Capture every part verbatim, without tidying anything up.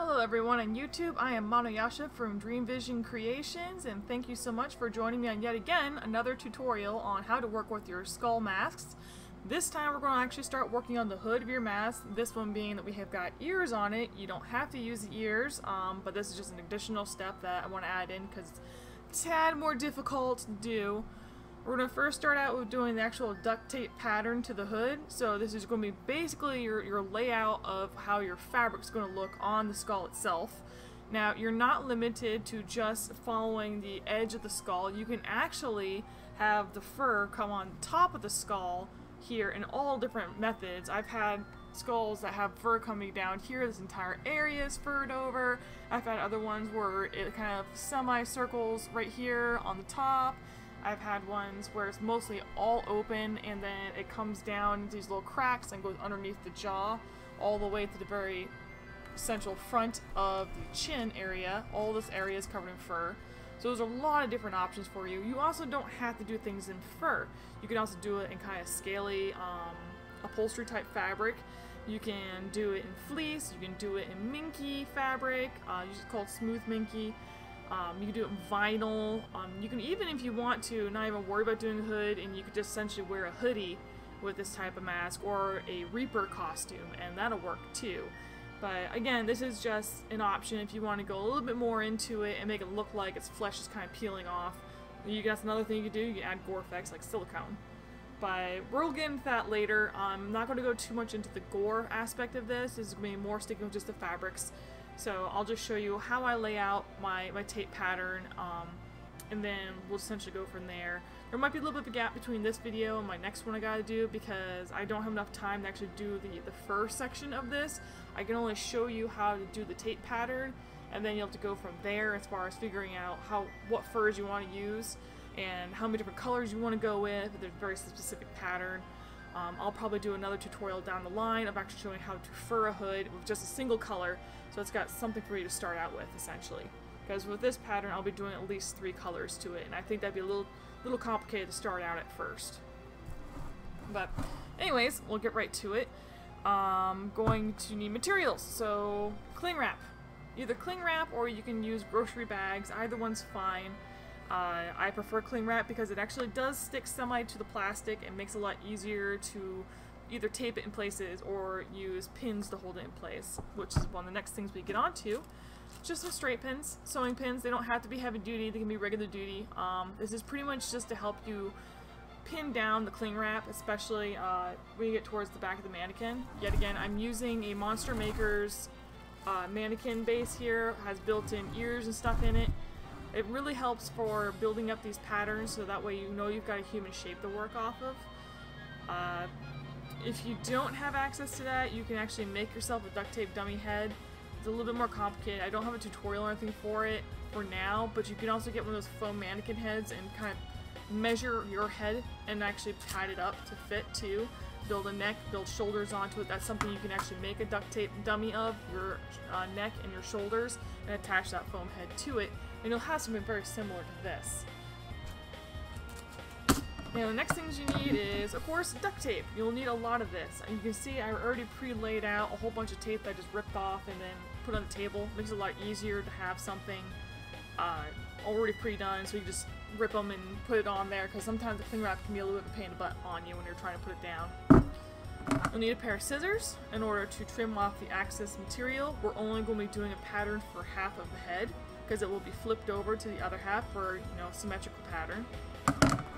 Hello everyone on YouTube, I am Mano Yasha from Dream Vision Creations, and thank you so much for joining me on yet again another tutorial on how to work with your skull masks. This time we're going to actually start working on the hood of your mask, this one being that we have got ears on it. You don't have to use the ears, um, but this is just an additional step that I want to add in because it's a tad more difficult to do. We're going to first start out with doing the actual duct tape pattern to the hood. So this is going to be basically your, your layout of how your fabric's going to look on the skull itself. Now, you're not limited to just following the edge of the skull. You can actually have the fur come on top of the skull here in all different methods. I've had skulls that have fur coming down here, this entire area is furred over. I've had other ones where it kind of semi-circles right here on the top. I've had ones where it's mostly all open and then it comes down these little cracks and goes underneath the jaw all the way to the very central front of the chin area. All this area is covered in fur. So there's a lot of different options for you. You also don't have to do things in fur. You can also do it in kind of scaly um, upholstery type fabric. You can do it in fleece. You can do it in minky fabric. Uh, you just call it smooth minky. Um, you can do it in vinyl. Um, you can even, if you want to, not even worry about doing a hood, and you could just essentially wear a hoodie with this type of mask or a Reaper costume, and that'll work too. But again, this is just an option if you want to go a little bit more into it and make it look like its flesh is kind of peeling off. You That's another thing you can do. You can add gore effects like silicone. But we'll get into that later. I'm not going to go too much into the gore aspect of this. This is going to be more sticking with just the fabrics. So I'll just show you how I lay out my, my tape pattern, um, and then we'll essentially go from there. There might be a little bit of a gap between this video and my next one I gotta do because I don't have enough time to actually do the, the fur section of this. I can only show you how to do the tape pattern, and then you'll have to go from there as far as figuring out how what furs you want to use and how many different colors you want to go with. There's a very specific pattern. Um, I'll probably do another tutorial down the line of actually showing how to fur a hood with just a single color, so it's got something for you to start out with, essentially. Because with this pattern, I'll be doing at least three colors to it, and I think that'd be a little, little complicated to start out at first. But anyways, we'll get right to it. Um, going to need materials, so cling wrap. Either cling wrap or you can use grocery bags, either one's fine. Uh, I prefer cling wrap because it actually does stick semi to the plastic and makes it a lot easier to either tape it in places or use pins to hold it in place, which is one of the next things we get onto. Just some straight pins, sewing pins. They don't have to be heavy duty, they can be regular duty. Um, this is pretty much just to help you pin down the cling wrap, especially uh, when you get towards the back of the mannequin. Yet again, I'm using a Monster Makers uh, mannequin base here. It has built-in ears and stuff in it. It really helps for building up these patterns so that way you know you've got a human shape to work off of. Uh, if you don't have access to that, you can actually make yourself a duct tape dummy head. It's a little bit more complicated. I don't have a tutorial or anything for it for now, but you can also get one of those foam mannequin heads and kind of measure your head and actually pat it up to fit too. Build a neck, build shoulders onto it. That's something you can actually make a duct tape dummy of, your uh, neck and your shoulders, and attach that foam head to it. And you'll have something very similar to this. Now the next things you need is, of course, duct tape. You'll need a lot of this. And you can see I already pre-laid out a whole bunch of tape that I just ripped off and then put on the table. Makes it a lot easier to have something uh, already pre-done, so you just rip them and put it on there, because sometimes the cling wrap can be a little bit of a pain in the butt on you when you're trying to put it down. You'll need a pair of scissors in order to trim off the excess material. We're only going to be doing a pattern for half of the head, because it will be flipped over to the other half for, you know, symmetrical pattern.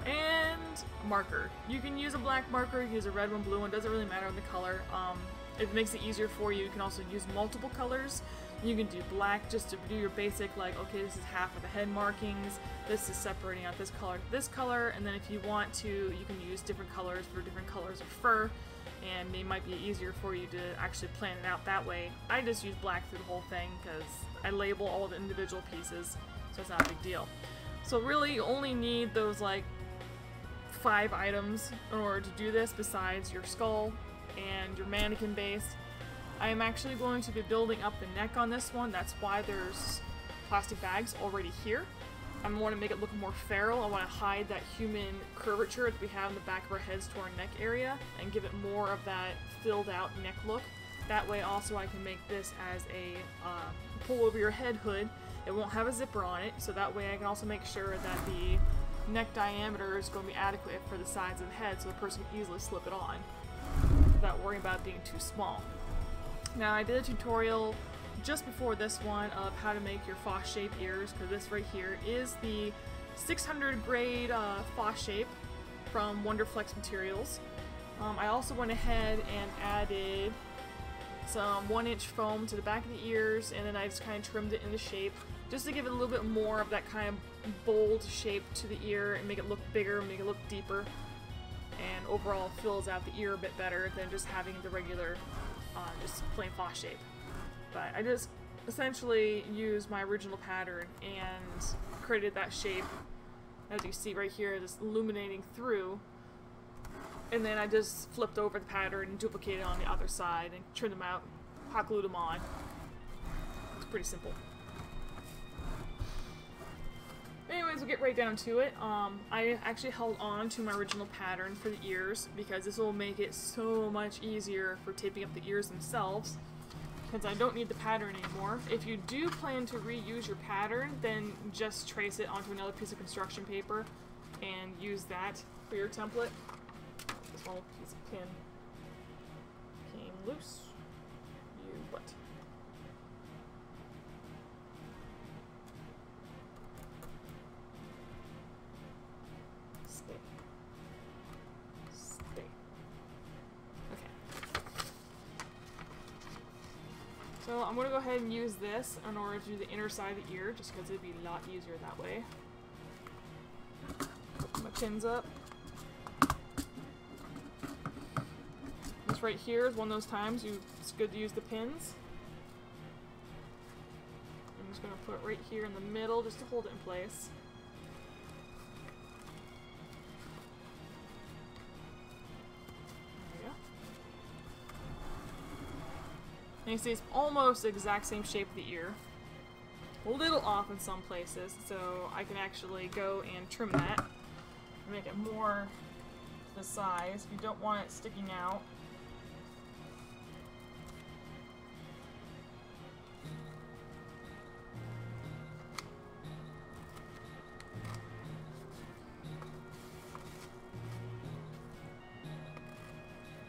And marker. You can use a black marker, you can use a red one, blue one, doesn't really matter on the color. Um, it makes it easier for you. You can also use multiple colors. You can do black just to do your basic, like, okay, this is half of the head markings, this is separating out this color to this color, and then if you want to, you can use different colors for different colors of fur, and it might be easier for you to actually plan it out that way. I just use black through the whole thing because I label all the individual pieces, so it's not a big deal. So really, you only need those, like, five items in order to do this besides your skull and your mannequin base. I am actually going to be building up the neck on this one. That's why there's plastic bags already here. I want to make it look more feral. I want to hide that human curvature that we have in the back of our heads to our neck area and give it more of that filled out neck look. That way also I can make this as a uh, pull over your head hood. It won't have a zipper on it, so that way I can also make sure that the neck diameter is going to be adequate for the sides of the head so the person can easily slip it on without worrying about it being too small. Now I did a tutorial just before this one of how to make your Fosshape ears, because this right here is the six hundred grade uh, Fosshape from Wonderflex Materials. Um, I also went ahead and added some one inch foam to the back of the ears, and then I just kind of trimmed it into shape just to give it a little bit more of that kind of bold shape to the ear and make it look bigger, make it look deeper, and overall fills out the ear a bit better than just having the regular uh, just plain Fosshape. But I just essentially used my original pattern and created that shape, as you see right here, just illuminating through. And then I just flipped over the pattern and duplicated it on the other side and trimmed them out, hot glued them on. It's pretty simple. Anyways, we'll get right down to it. Um, I actually held on to my original pattern for the ears because this will make it so much easier for taping up the ears themselves, because I don't need the pattern anymore. If you do plan to reuse your pattern, then just trace it onto another piece of construction paper and use that for your template. This little piece of pin came loose. You what? Stay. Stay. Okay. So I'm going to go ahead and use this in order to do the inner side of the ear, just because it'd be a lot easier that way. Put my pins up. Right here is one of those times you it's good to use the pins. I'm just going to put it right here in the middle just to hold it in place. There we go. And you see it's almost the exact same shape of the ear. A little off in some places, so I can actually go and trim that and make it more the size. You don't want it sticking out.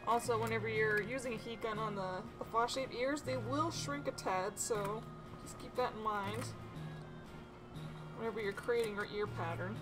Also, whenever you're using a heat gun on the, the Fosshape ears, they will shrink a tad, so just keep that in mind whenever you're creating your ear pattern.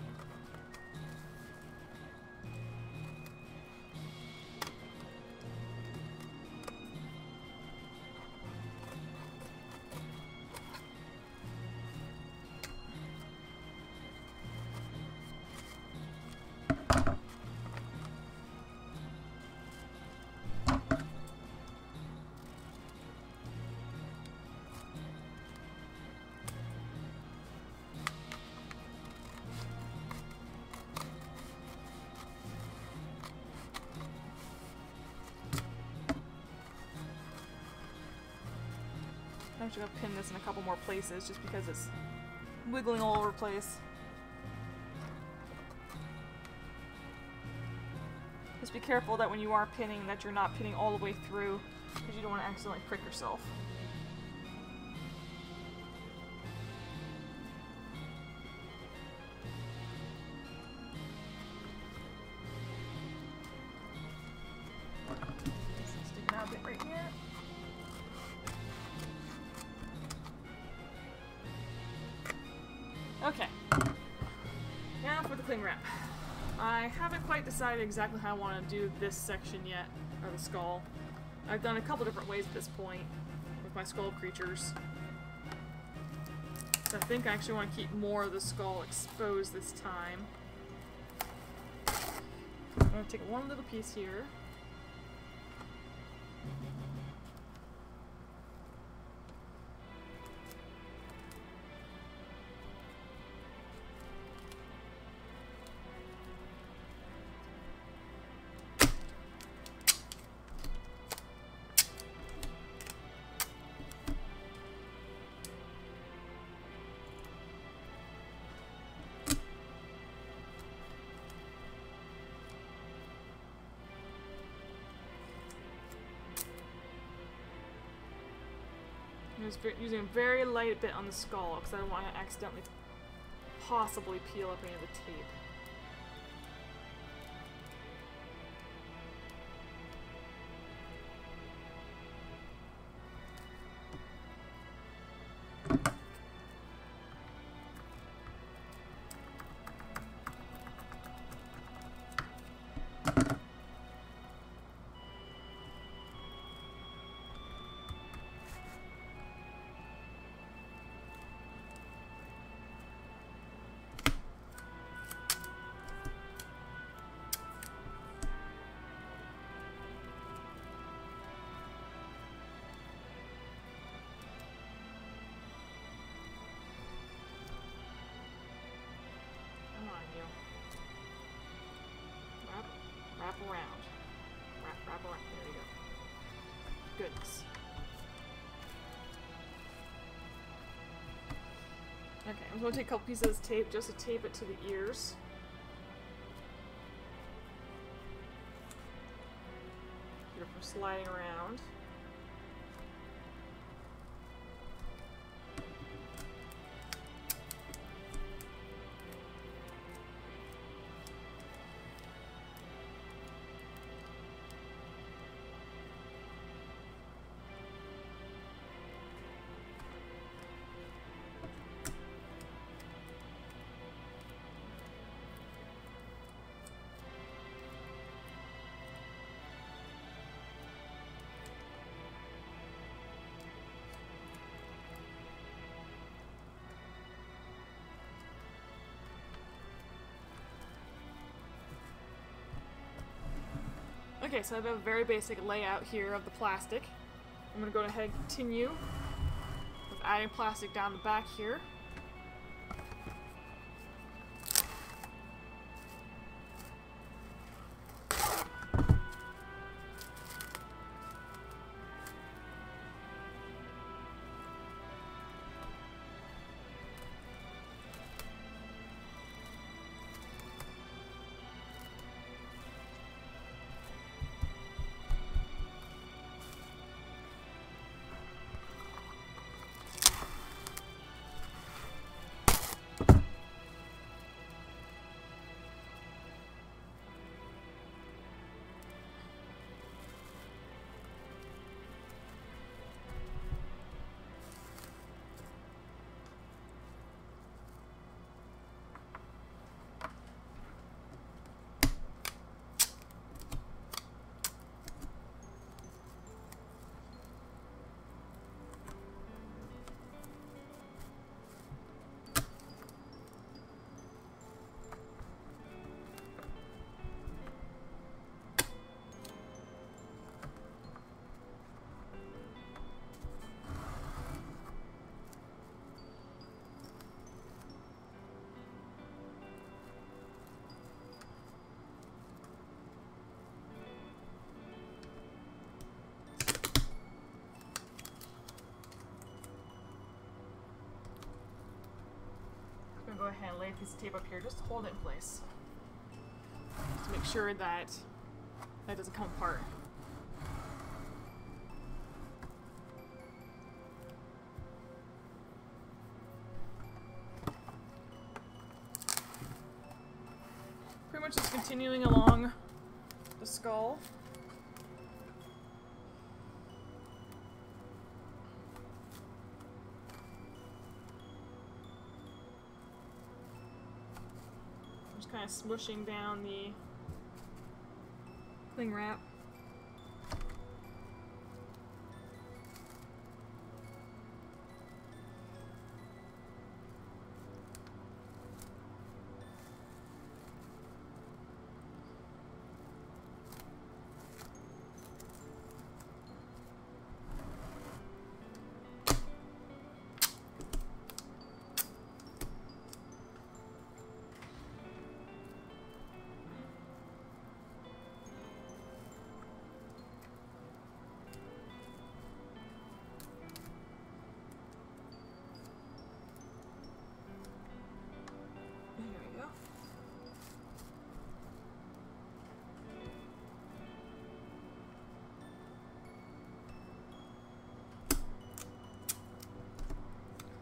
I'm actually going to pin this in a couple more places just because it's wiggling all over the place. Just be careful that when you are pinning that you're not pinning all the way through, because you don't want to accidentally prick yourself. Okay, now for the cling wrap. I haven't quite decided exactly how I want to do this section yet, or the skull. I've done a couple different ways at this point with my skull creatures. So I think I actually want to keep more of the skull exposed this time. I'm going to take one little piece here. I'm just using a very light bit on the skull because I don't want to accidentally possibly peel up any of the tape. Wrap around. Wrap, wrap around. There you go. Goodness. Okay, I'm going to take a couple pieces of this tape just to tape it to the ears. Here for sliding around. Okay, so I have a very basic layout here of the plastic. I'm going to go ahead and continue with adding plastic down the back here. Go ahead and lay a piece of tape up here just to hold it in place. Just to make sure that that doesn't come apart. Pretty much just continuing along the skull. Kind of smooshing down the cling wrap.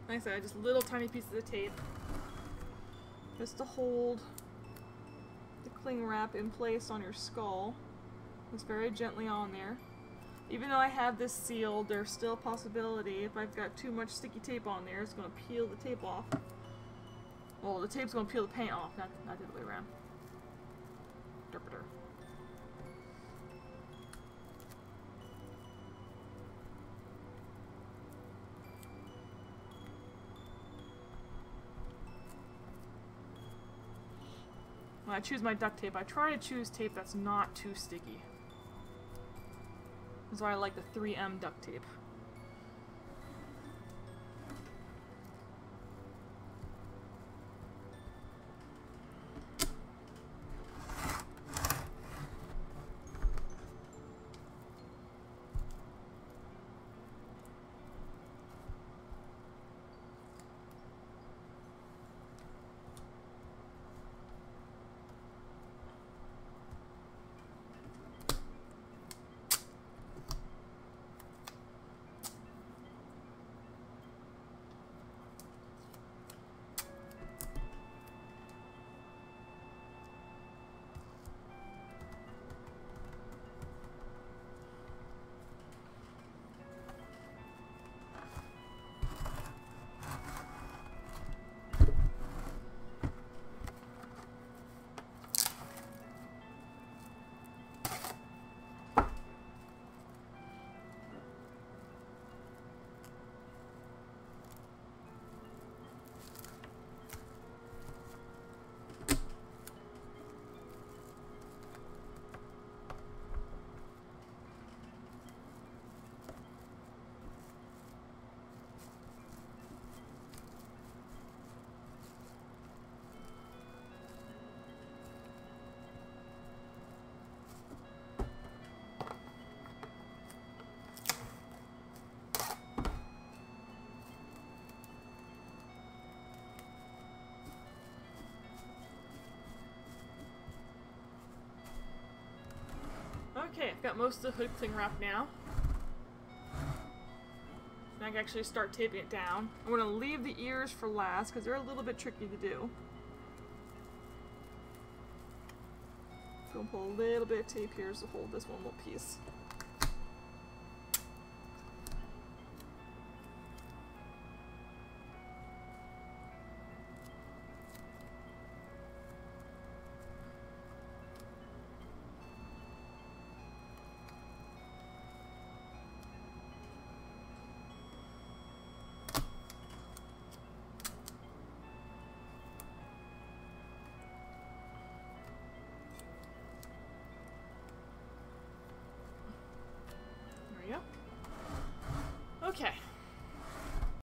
Like I said, just little tiny pieces of tape just to hold the cling wrap in place on your skull. It's very gently on there. Even though I have this sealed, there's still a possibility if I've got too much sticky tape on there, it's going to peel the tape off. Well, the tape's going to peel the paint off, not, not the other way around. Derpeter. When I choose my duct tape, I try to choose tape that's not too sticky. That's why I like the three M duct tape. Okay, I've got most of the hood cling wrap now. Now I can actually start taping it down. I'm going to leave the ears for last because they're a little bit tricky to do. I'm going to pull a little bit of tape here to hold this one little piece. Yep.